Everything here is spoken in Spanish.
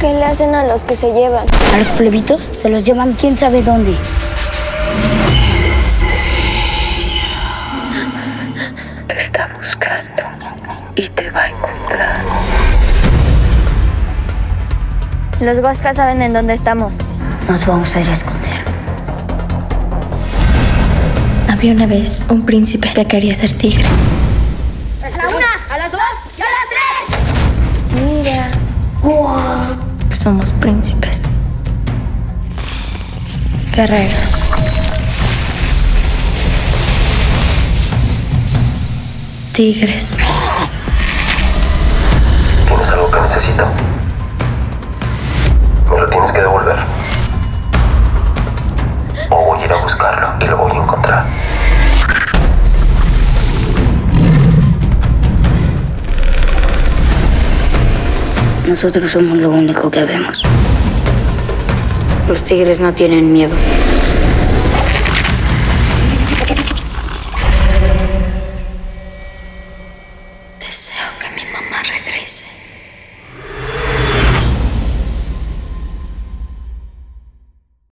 ¿Qué le hacen a los que se llevan? A los plebitos se los llevan quién sabe dónde. Te está buscando y te va a encontrar. Los Huascas saben en dónde estamos. Nos vamos a ir a esconder. Había una vez un príncipe que quería ser tigre. ¡A las 1, a las 2 y a las 3! Mira. ¡Wow! Somos príncipes. Guerreros. Tigres. ¿Tienes algo que necesito? Me lo tienes que devolver. O voy a ir a buscarlo y lo voy a encontrar. Nosotros somos lo único que vemos. Los tigres no tienen miedo.